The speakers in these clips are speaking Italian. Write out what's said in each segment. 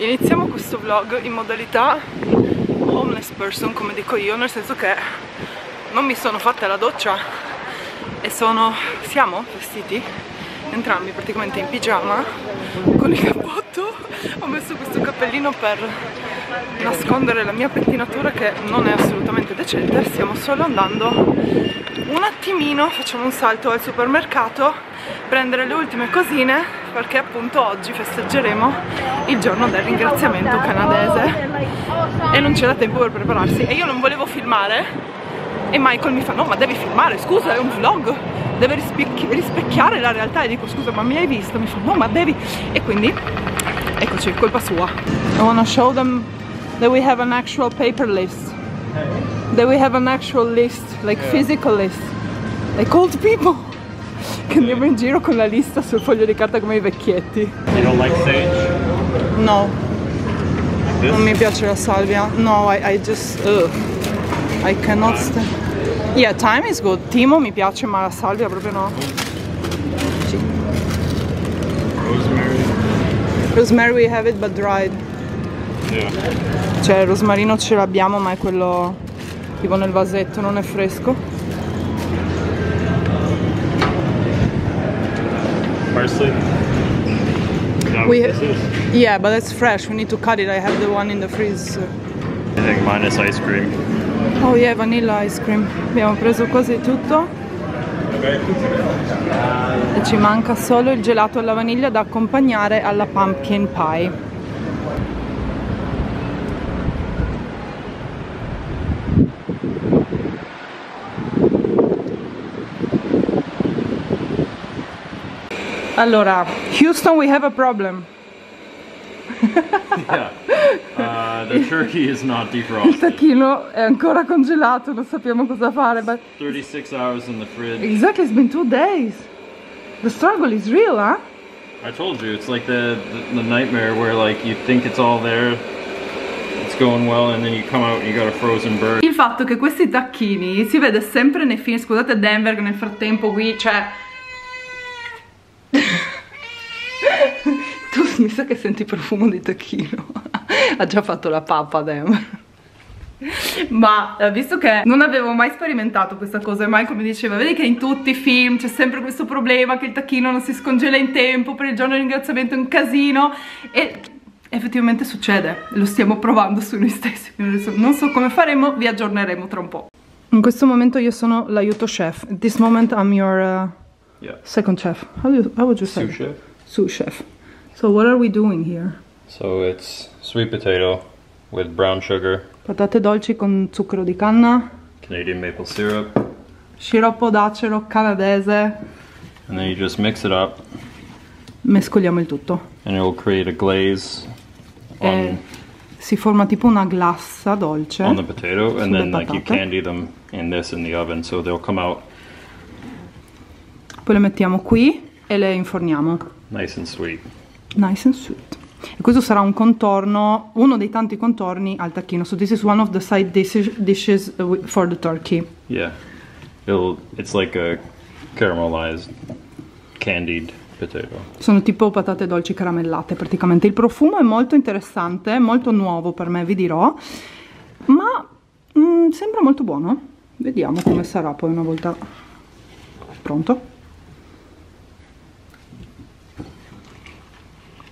Iniziamo questo vlog in modalità homeless person, come dico io, nel senso che non mi sono fatta la doccia e siamo vestiti entrambi praticamente in pigiama con il cappotto. Ho messo questo cappellino per nascondere la mia pettinatura, che non è assolutamente decente. Stiamo solo andando un attimino, facciamo un salto al supermercato, prendere le ultime cosine, perché appunto oggi festeggeremo il giorno del ringraziamento canadese e non c'era tempo per prepararsi, e io non volevo filmare e Michael mi fa: no, ma devi filmare, scusa, è un vlog, deve rispecchiare la realtà. E dico: scusa, ma mi hai visto? Mi fa: no, ma devi. E quindi eccoci, colpa sua. I wanna show them that we have an actual paper list, that we have an actual list, like physical list, like old people che andiamo in giro con la lista sul foglio di carta come i vecchietti. You don't like sage? No, like, non mi piace la salvia. No, I just I cannot stay. Yeah, thyme is good. Timo mi piace, ma la salvia proprio no. Sì. Rosemary. Rosemary we have it but dried. Yeah. Cioè il rosmarino ce l'abbiamo, ma è quello tipo nel vasetto, non è fresco. Parsley. Yeah, but it's fresh. We need to cut it. I have the one in the freezer. I think mine is ice cream. Oh yeah, vanilla ice cream. Abbiamo preso quasi tutto e ci manca solo il gelato alla vaniglia da accompagnare alla pumpkin pie. Allora, Houston, we have a problem. Yeah. The turkey is not defrosted. Il tacchino è ancora congelato, non sappiamo cosa fare. But 36 hours in the fridge. Exactly, it's been 2 days. The struggle is real, huh? I told you, it's like the nightmare where like you think it's all there, it's going well, and then you come out and you got a frozen bird. Il fatto che questi tacchini si vede sempre nei film, scusate Denver che nel frattempo qui c'è. Mi sa che senti profumo di tacchino. Ha già fatto la pappa Dem. Ma visto che non avevo mai sperimentato questa cosa e Michael mi diceva: vedi che in tutti i film c'è sempre questo problema che il tacchino non si scongela in tempo, per il giorno di ringraziamento è un casino. E effettivamente succede, lo stiamo provando su noi stessi. Non so come faremo, vi aggiorneremo tra un po'. In questo momento io sono l'aiuto chef. At this moment I'm your second chef. How would you say? Sous chef. Sous chef. So what are we doing here? So it's sweet potato with brown sugar, patate dolci con zucchero di canna, Canadian maple syrup, sciroppo d'acero canadese, and then you just mix it up. Mescoliamo il tutto. And it will create a glaze. E si forma tipo una glassa dolce on the potato, and then like you candy them in the oven so they'll come out. Poi le mettiamo qui e le inforniamo. Nice and sweet. Nice and sweet. E questo sarà un contorno, uno dei tanti contorni al tacchino. So this is one of the side dishes for the turkey. Yeah, it's like a caramelized, candied potato. Sono tipo patate dolci caramellate praticamente. Il profumo è molto interessante, molto nuovo per me, vi dirò. Ma sembra molto buono. Vediamo come sarà poi una volta pronto.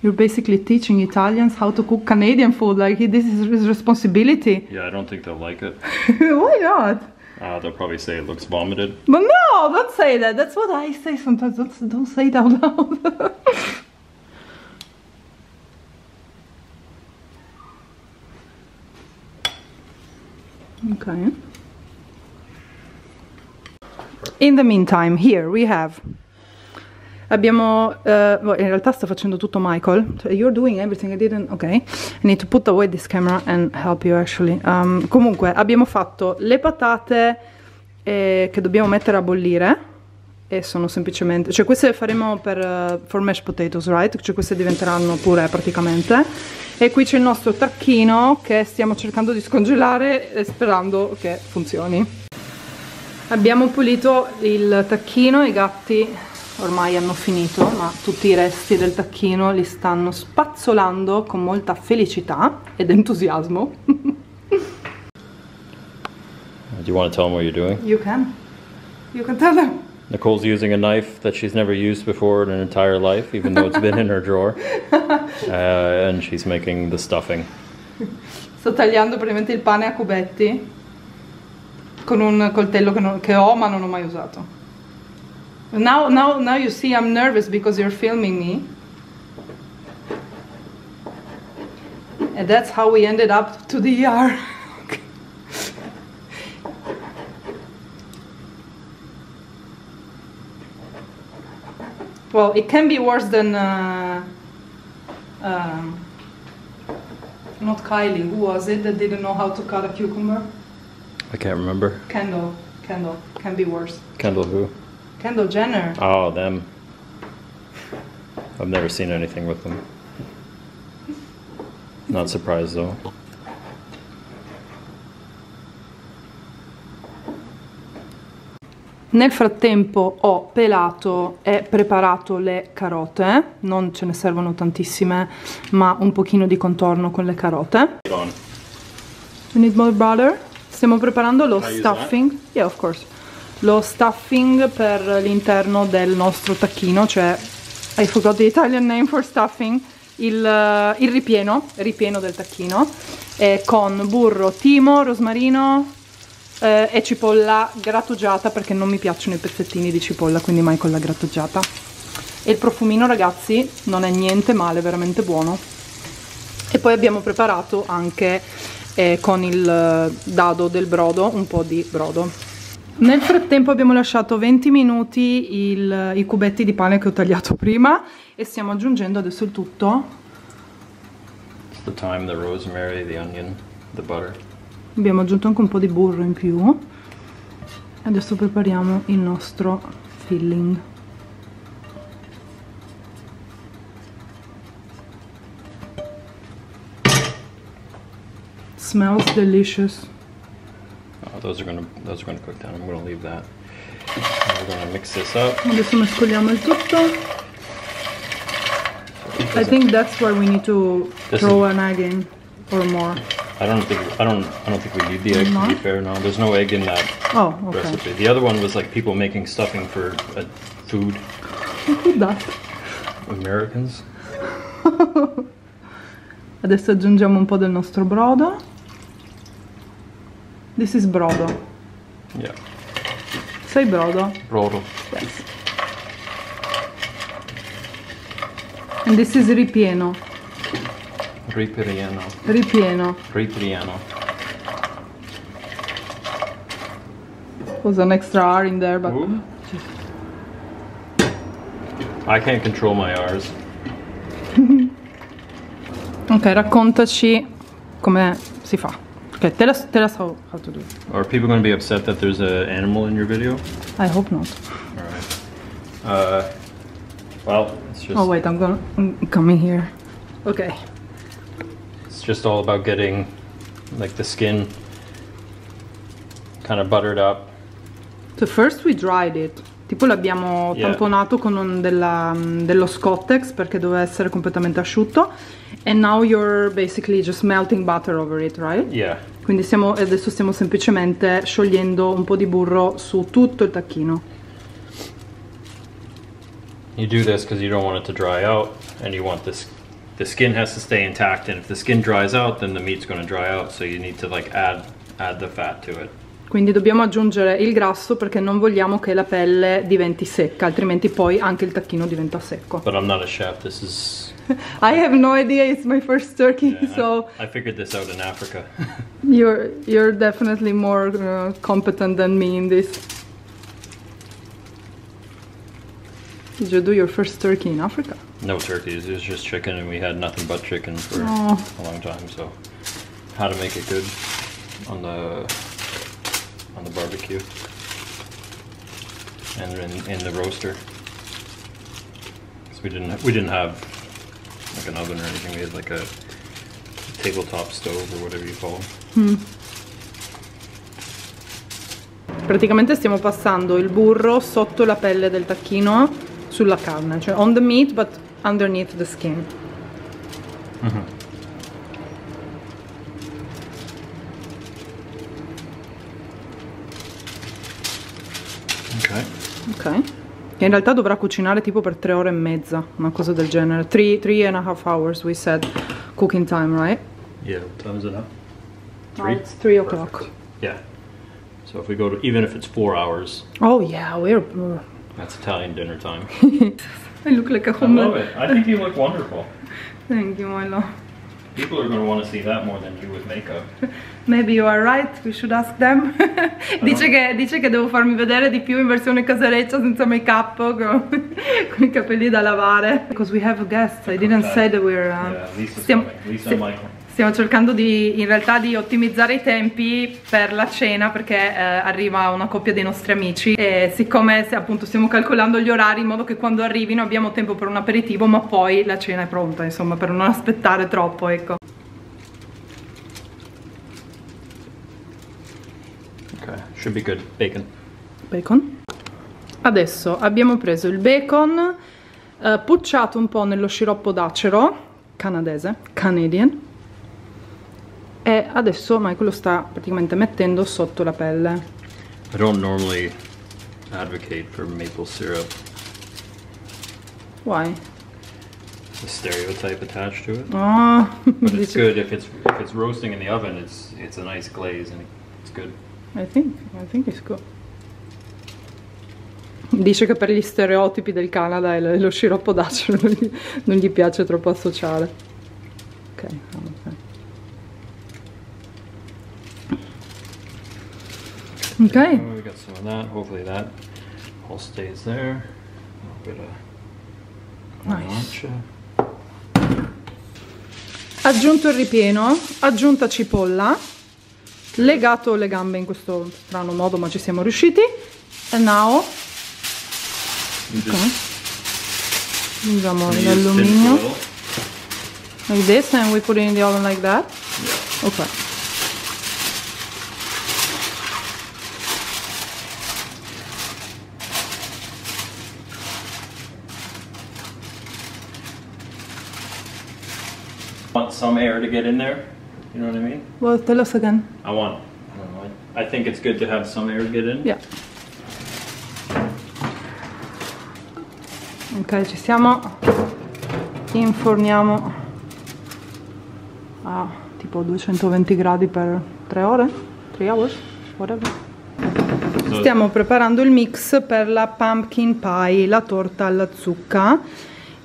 You're basically teaching Italians how to cook Canadian food. Like, this is his responsibility. Yeah, I don't think they'll like it. Why not? They'll probably say it looks vomited. But no, don't say that. That's what I say sometimes. Don't say it out loud. Okay. In the meantime, here we have. Abbiamo, in realtà sta facendo tutto Michael. You're doing everything, I didn't, ok. I need to put away this camera and help you actually. Comunque abbiamo fatto le patate che dobbiamo mettere a bollire e sono semplicemente, cioè queste le faremo per for mashed potatoes, right? Cioè queste diventeranno purè praticamente. E qui c'è il nostro tacchino che stiamo cercando di scongelare sperando che funzioni. Abbiamo pulito il tacchino, i gatti ormai hanno finito, ma tutti i resti del tacchino li stanno spazzolando con molta felicità ed entusiasmo. Do you want to tell them what you're doing? You can tell them. Nicole's using a knife that she's never used before in her entire life, even though it's been in her drawer. And she's making the stuffing. Sto tagliando praticamente il pane a cubetti con un coltello che ho ma non ho mai usato. Now you see I'm nervous because you're filming me. And that's how we ended up to the ER. Well, it can be worse than not Kylie. Who was it that didn't know how to cut a cucumber? I can't remember. Kendall can be worse. Kendall who? Kendall Jenner. Oh, them. I've never seen anything with them. Not surprised though. Nel frattempo ho pelato e preparato le carote, non ce ne servono tantissime, ma un pochino di contorno con le carote. We need more butter. Stiamo preparando lo stuffing. Yeah, of course. Lo stuffing per l'interno del nostro tacchino, cioè I forgot the Italian name for stuffing, il ripieno del tacchino, con burro, timo, rosmarino e cipolla grattugiata, perché non mi piacciono i pezzettini di cipolla, quindi Michael l'ha grattugiata. E il profumino, ragazzi, non è niente male, è veramente buono. E poi abbiamo preparato anche con il dado del brodo un po' di brodo. Nel frattempo abbiamo lasciato 20 minuti i cubetti di pane che ho tagliato prima e stiamo aggiungendo adesso il tutto. It's the thyme, the rosemary, the onion, the butter. Abbiamo aggiunto anche un po' di burro in più. Adesso prepariamo il nostro filling. Smells delicious. Oh, those are gonna cook down. I'm gonna leave that. We're gonna mix this up. Adesso mescoliamo il tutto. I think that's where we need to throw an egg in or more. I don't think we need the egg, to be fair. No, there's no egg in that recipe. The other one was like people making stuffing for food. Who did that? Americans. Adesso aggiungiamo un po' del nostro brodo. This is brodo. Yeah. Sei brodo? Brodo. Yes. And this is ripieno. Ripieno. Ripieno. Ripieno. Was an extra R in there, but... Ooh. I can't control my R's. Ok, raccontaci come si fa. Okay, tell us how to do it. Are people going to be upset that there's an animal in your video? I hope not. All right. Well, it's just... Oh wait, I'm coming here. Okay. It's just all about getting like the skin kind of buttered up. So first we dried it. Tipo l'abbiamo tamponato con dello Scottex perché doveva essere completamente asciutto. And now you're basically just melting butter over it, right? Yeah. Quindi adesso stiamo semplicemente sciogliendo un po' di burro su tutto il tacchino. You do this because you don't want it to dry out and you want this, the skin has to stay intact, and if the skin dries out then the meat's going to dry out, so you need to like add the fat to it. Quindi dobbiamo aggiungere il grasso perché non vogliamo che la pelle diventi secca, altrimenti poi anche il tacchino diventa secco. But I'm not a chef, this is... I have no idea, it's my first turkey, yeah, so... I figured this out in Africa. You're definitely more competent than me in this. Did you do your first turkey in Africa? No turkeys, it was just chicken and we had nothing but chicken for a long time, so... How to make it good on the barbecue and in the roaster, because we didn't have like an oven or anything, we had like a tabletop stove or whatever you call it. Praticamente stiamo passando il burro sotto la pelle del tacchino sulla carne, cioè on the meat but underneath the skin. Ok. In realtà dovrà cucinare tipo per 3 ore e mezza, una cosa del genere. 3 and a half hours we said cooking time, right? Yeah, what time is it now? 3? It's 3 o'clock. Yeah. So if we go to, even if it's 4 hours. Oh yeah, we're... That's Italian dinner time. I look like a woman. I love it. I think you look wonderful. Thank you, my love. People are going to want to see that more than you with makeup. Maybe you are right, we should ask them. dice che devo farmi vedere di più in versione casareccia senza make-up, con i capelli da lavare. Because we have guests, I didn't say that we're... Yeah, Lisa's coming. Lisa and Michael. Stiamo cercando in realtà di ottimizzare i tempi per la cena, perché arriva una coppia dei nostri amici e siccome appunto stiamo calcolando gli orari in modo che quando arrivino abbiamo tempo per un aperitivo, ma poi la cena è pronta, insomma, per non aspettare troppo, ecco. Ok, should be good. Bacon. Bacon. Adesso abbiamo preso il bacon, pucciato un po' nello sciroppo d'acero canadese, Canadian. E adesso Michael lo sta praticamente mettendo sotto la pelle. I don't normally advocate for maple syrup. Why? The stereotype attached to it. Oh, but it's good if it's roasting in the oven. It's a nice glaze and it's good. I think it's good. Dice che per gli stereotipi del Canada e lo sciroppo d'acero non gli piace troppo associare. Ok. Okay. We got some of that. Hopefully that all stays there. A little bit of nice. Aggiunto il ripieno, aggiunta cipolla, legato le gambe in questo strano modo, ma ci siamo riusciti. And now, okay. Usiamo l'alluminio. Like this, and we put it in the oven like that. Yeah. Okay. Want some air to get in there, you know what I mean? Well, tell us again. I think it's good to have some air to get in. Yeah. Ok, ci siamo. Inforniamo a tipo 220 gradi per 3 ore, 3 hours, whatever. Stiamo preparando il mix per la pumpkin pie, la torta alla zucca.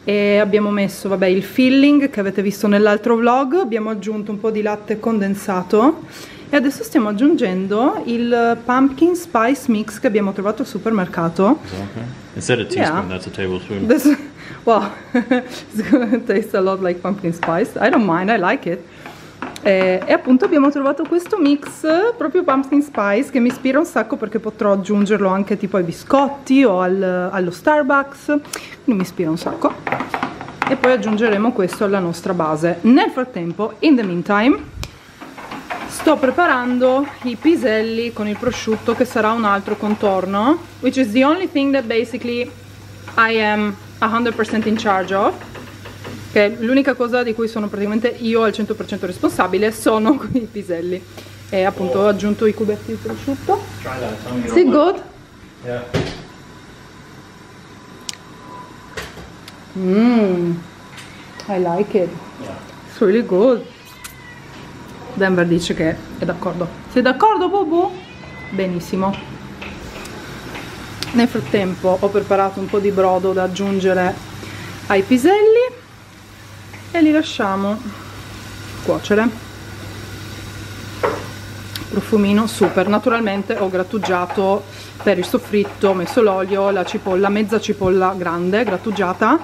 E abbiamo messo, vabbè, il filling che avete visto nell'altro vlog, abbiamo aggiunto un po' di latte condensato e adesso stiamo aggiungendo il pumpkin spice mix che abbiamo trovato al supermercato. Okay. Instead of teaspoon, that's a tablespoon. Well, it's gonna taste a lot like pumpkin spice. I don't mind, I like it. E appunto abbiamo trovato questo mix proprio pumpkin spice che mi ispira un sacco, perché potrò aggiungerlo anche tipo ai biscotti o allo Starbucks, quindi mi ispira un sacco. E poi aggiungeremo questo alla nostra base. Nel frattempo, in the meantime, sto preparando i piselli con il prosciutto, che sarà un altro contorno, which is the only thing that basically I am 100% in charge of. Che l'unica cosa di cui sono praticamente io al 100% responsabile sono i piselli. E appunto ho aggiunto i cubetti di prosciutto. Is it good? Yeah. I like it. Yeah. It's really good. Denver dice che è d'accordo. Sei d'accordo, Bubu? Benissimo. Nel frattempo ho preparato un po' di brodo da aggiungere ai piselli e li lasciamo cuocere. Profumino super. Naturalmente ho grattugiato per il soffritto, ho messo l'olio, la cipolla, mezza cipolla grande grattugiata,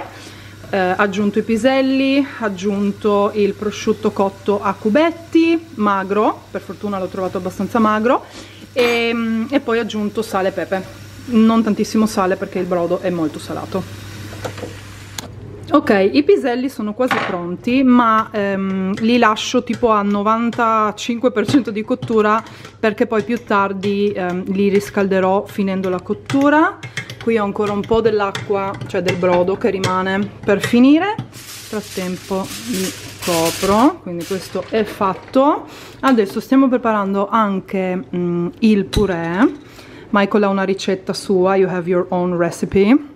aggiunto i piselli, aggiunto il prosciutto cotto a cubetti, magro, per fortuna l'ho trovato abbastanza magro, e poi ho aggiunto sale e pepe, non tantissimo sale perché il brodo è molto salato. Ok, i piselli sono quasi pronti, ma li lascio tipo a 95% di cottura, perché poi più tardi li riscalderò finendo la cottura. Qui ho ancora un po' dell'acqua, cioè del brodo che rimane per finire. Nel frattempo li copro, quindi questo è fatto. Adesso stiamo preparando anche il purè. Michael ha una ricetta sua, you have your own recipe.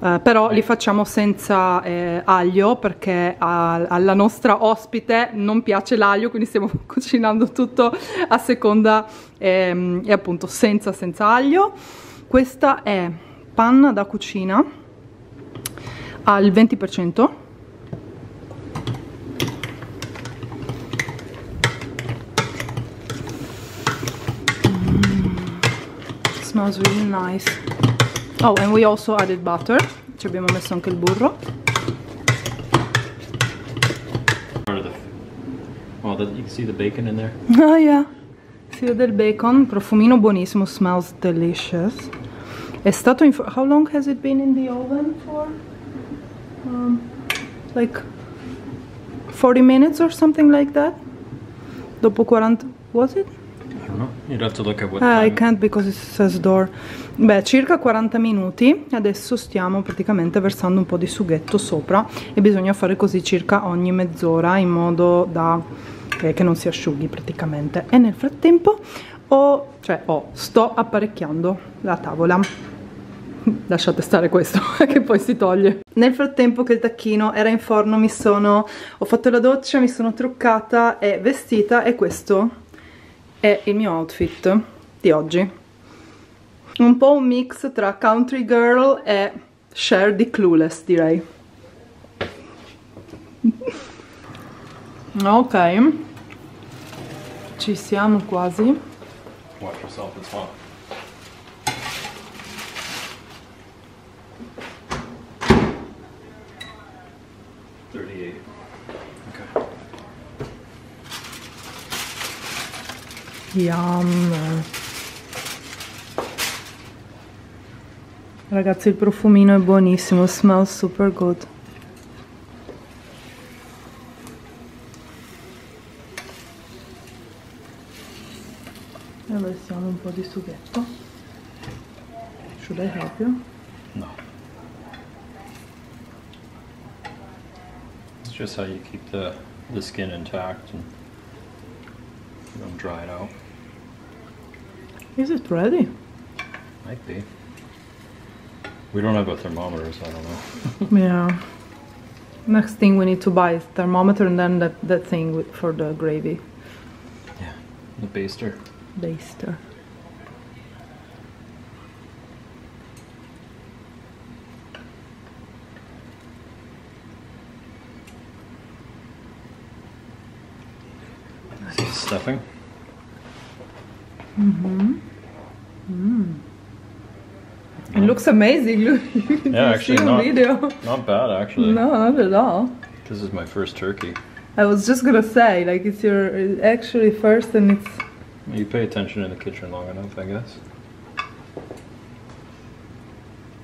Però li facciamo senza aglio, perché alla nostra ospite non piace l'aglio, quindi stiamo cucinando tutto a seconda e appunto senza aglio. Questa è panna da cucina al 20%, smells really nice. Oh, and we also added butter. Ci abbiamo messo anche il burro. Oh, you can see the bacon in there? Oh, yeah. Si vede il bacon, profumino buonissimo, smells delicious. È stato in... How long has it been in the oven for? Like 40 minutes or something like that? Dopo 40... Was it? You'd have to look at what time. I can't because it says door. Beh, circa 40 minuti. Adesso stiamo praticamente versando un po' di sughetto sopra, e bisogna fare così circa ogni mezz'ora, in modo da che non si asciughi praticamente. E nel frattempo sto apparecchiando la tavola. Lasciate stare questo che poi si toglie. Nel frattempo che il tacchino era in forno ho fatto la doccia, mi sono truccata e vestita, e questo è il mio outfit di oggi. Un po' un mix tra Country Girl e Cher di Clueless, direi. Ok, ci siamo quasi. Watch yourself, it's hot. Yum. Ragazzi, il profumino è buonissimo, smells super good. E versiamo un po' di sughetto. Should I help you? No. It's just how you keep the skin intact and don't dry it out. Is it ready? Might be. We don't have a thermometer, so I don't know. Yeah. Next thing we need to buy is thermometer, and then that thing for the gravy. Yeah, the baster. Baster. This is stuffing. Mm-hmm. Mm. It looks amazing. You can see the video. Not bad, actually. No, not at all. This is my first turkey. I was just gonna say, like, it's your actually first, and it's... You pay attention in the kitchen long enough, I guess.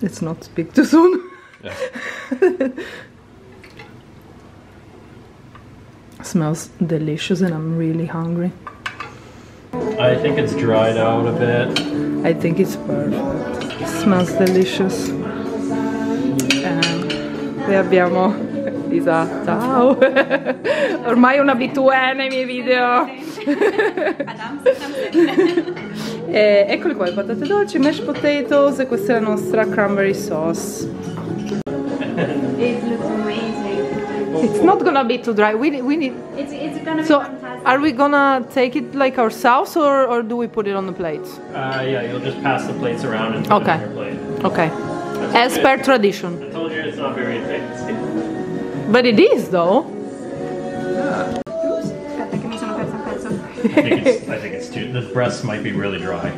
Let's not speak too soon. Yeah. Smells delicious, and I'm really hungry. I think it's dried out a bit. I think it's perfect. It smells delicious. E abbiamo Lisa, ciao. Ormai è un'abitudine nei miei video. Eccole qua, le patate dolci, mashed potatoes, e questa è la nostra cranberry sauce. It looks amazing. It's not gonna be too dry. We need. It's gonna be fantastic. Are we gonna take it like ourselves, or do we put it on the plates? Yeah, you'll just pass the plates around and put it on your plate. Okay. As per tradition. I told you it's not very fancy. But it is, though. Yeah. I think it's too. The breast might be really dry.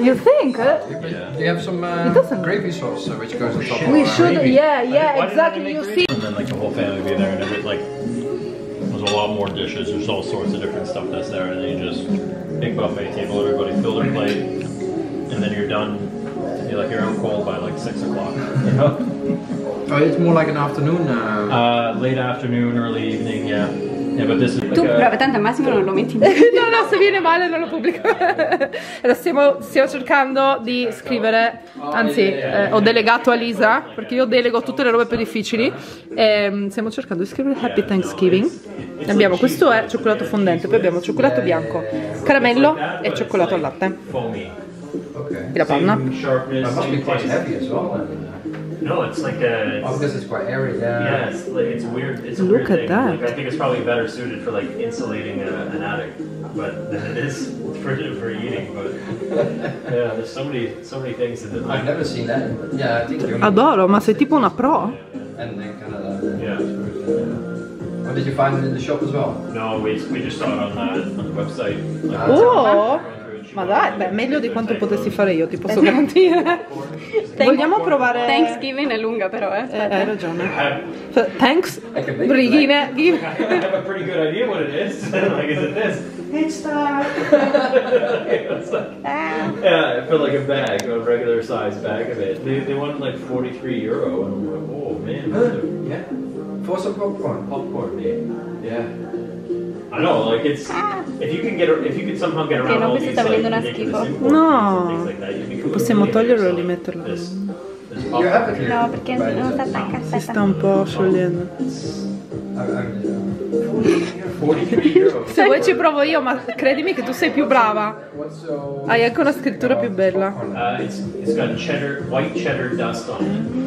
You think? Yeah. Do you have some gravy sauce which goes on top of the gravy? Yeah, exactly. You see. And then like the whole family be there, and it would like. There's a lot more dishes, there's all sorts of different stuff that's there, and then you just big buffet table, everybody fill their plate, and then you're done. You're out cold by like 6 o'clock, you know? Oh, it's more like an afternoon late afternoon, early evening, yeah. Yeah, but this is like tu prova, tanto al massimo non lo metti in no, no, se viene male non lo pubblico. Allora, stiamo cercando di scrivere, anzi, ho delegato a Lisa, perché io delego tutte le robe più difficili. E stiamo cercando di scrivere Happy Thanksgiving. Abbiamo, questo è cioccolato fondente, poi abbiamo cioccolato bianco, caramello e cioccolato al latte. E la panna. No, it's like a. Oh, because it's quite airy. Yeah, it's like it's weird. It's a weird thing. Look at that. Like, I think it's probably better suited for like insulating an attic, but than it is for eating. But yeah, there's so many things in it. I've never seen that. Yeah, I think. Adoro, ma sei tipo una pro. And then kind of that. Yeah. Or did you find it in the shop as well? No, we just saw it on the website. Like, oh. Ma dai, beh, meglio di quanto potessi fare io, ti posso garantire. Vogliamo provare... Thanksgiving è lunga però, eh. Hai ragione. Thanks, righine. I have a pretty good idea what it is. Like, is it this? It's that. Yeah, it felt like a bag, a regular size bag of it. They wanted like €43. And I'm like, oh man. Yeah. For some popcorn. Popcorn, yeah. Yeah. I know, like it's if you can somehow get around all these like ridiculous imports and things like that, you can possiamo toglierlo e rimetterlo. No, perché non sta attaccata. Si sta un po' sciogliendo. Se vuoi ci provo io, ma credimi che tu sei più brava. Hai anche una scrittura più bella. It's got cheddar, white cheddar dust on it.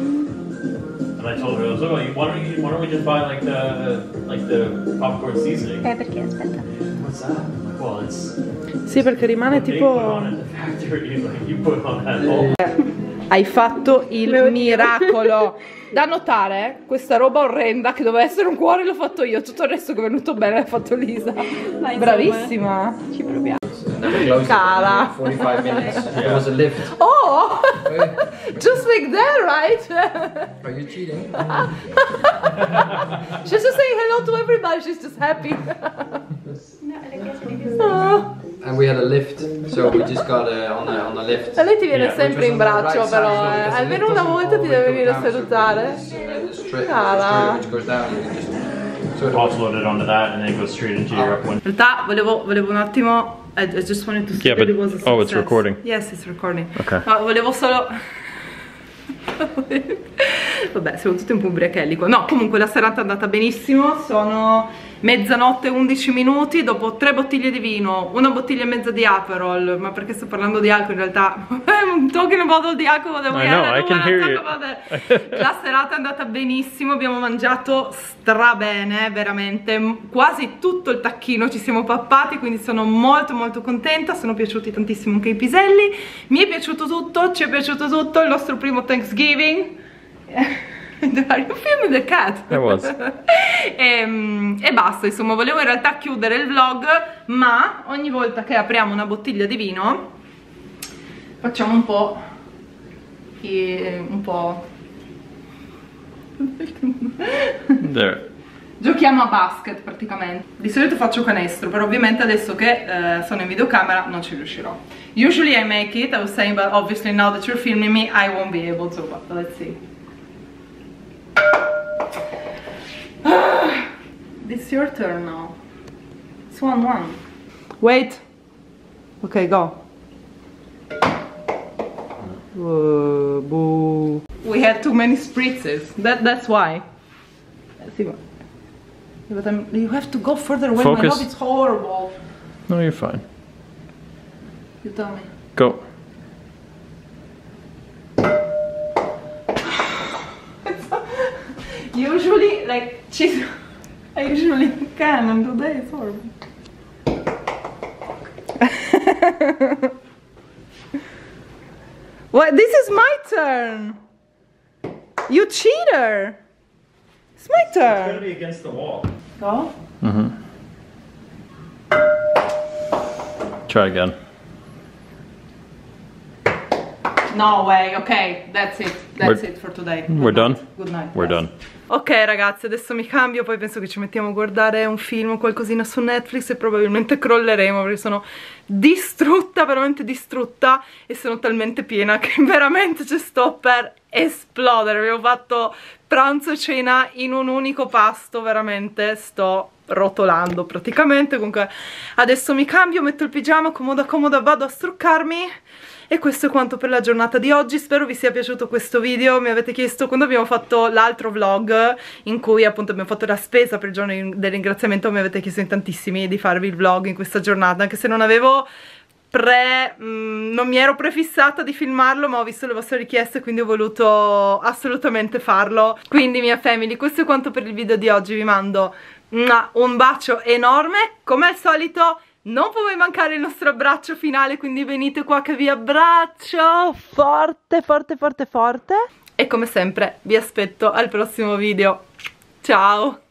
And I told her, I was like, oh, why don't we just buy like the popcorn seasoning? Perché aspetta. What's that? Like, well, it's. Sì, perché rimane tipo. Hai fatto il miracolo. Da notare, questa roba orrenda che doveva essere un cuore l'ho fatto io. Tutto il resto che è venuto bene l'ha fatto Lisa. Ma bravissima. Ci proviamo. Cala. 45 minutes. It was a lift. Oh! Just like that, right? Are you cheating? She's just saying hello to everybody. She's just happy. And we had a lift, so we just got on a lift. E lei ti viene sempre in braccio, però. Almeno una volta ti deve venire a salutare. Cala. Offloaded onto that and then it goes straight into your up one. In realtà volevo un attimo. I just wanted to see that it was a success. Oh, it's recording. Yes, it's recording. Okay. No, volevo solo... Vabbè, siamo tutti un po' ubriachellico. No, comunque la serata è andata benissimo. Sono mezzanotte 11 minuti. Dopo 3 bottiglie di vino, 1 bottiglia e mezza di Aperol. Ma perché sto parlando di alcol in realtà? I'm talking about the alcohol that we had. I can hear you. La serata è andata benissimo. Abbiamo mangiato strabene, veramente. Quasi tutto il tacchino ci siamo pappati. Quindi sono molto molto contenta. Sono piaciuti tantissimo anche i piselli. Mi è piaciuto tutto, ci è piaciuto tutto. Il nostro primo Thanksgiving. Are you filming the cat? It was. E basta, insomma, volevo in realtà chiudere il vlog, ma ogni volta che apriamo una bottiglia di vino facciamo un po' giochiamo a basket praticamente. Di solito faccio canestro, però ovviamente adesso che sono in videocamera non ci riuscirò. Usually I make it, I was saying, but obviously now that you're filming me I won't be able to, but let's see. It's your turn now. It's 1-1. Wait. Okay, go. Boo. We had too many spritzes. That's why. But you have to go further away. Focus. My love, it's horrible. No, you're fine. You tell me. Go. Usually, like, cheese. I usually can, and today it's horrible. What? This is my turn. You cheater! It's my turn. It's gonna be against the wall. Go. Try again. No way, ok, that's it for today. Good night. We're done. Ok ragazzi, adesso mi cambio, poi penso che ci mettiamo a guardare un film o qualcosina su Netflix e probabilmente crolleremo perché sono distrutta, veramente distrutta, e sono talmente piena che veramente ci sto per esplodere. Avevo fatto pranzo e cena in un unico pasto, veramente sto rotolando praticamente. Comunque adesso mi cambio, metto il pigiama, comoda comoda, vado a struccarmi. E questo è quanto per la giornata di oggi, spero vi sia piaciuto questo video. Mi avete chiesto quando abbiamo fatto l'altro vlog in cui appunto abbiamo fatto la spesa per il giorno del ringraziamento, mi avete chiesto in tantissimi di farvi il vlog in questa giornata, anche se non avevo non mi ero prefissata di filmarlo, ma ho visto le vostre richieste, quindi ho voluto assolutamente farlo. Quindi mia family, questo è quanto per il video di oggi, vi mando un bacio enorme, come al solito. Non può mai mancare il nostro abbraccio finale, quindi venite qua che vi abbraccio forte, forte, forte, forte. E come sempre vi aspetto al prossimo video. Ciao!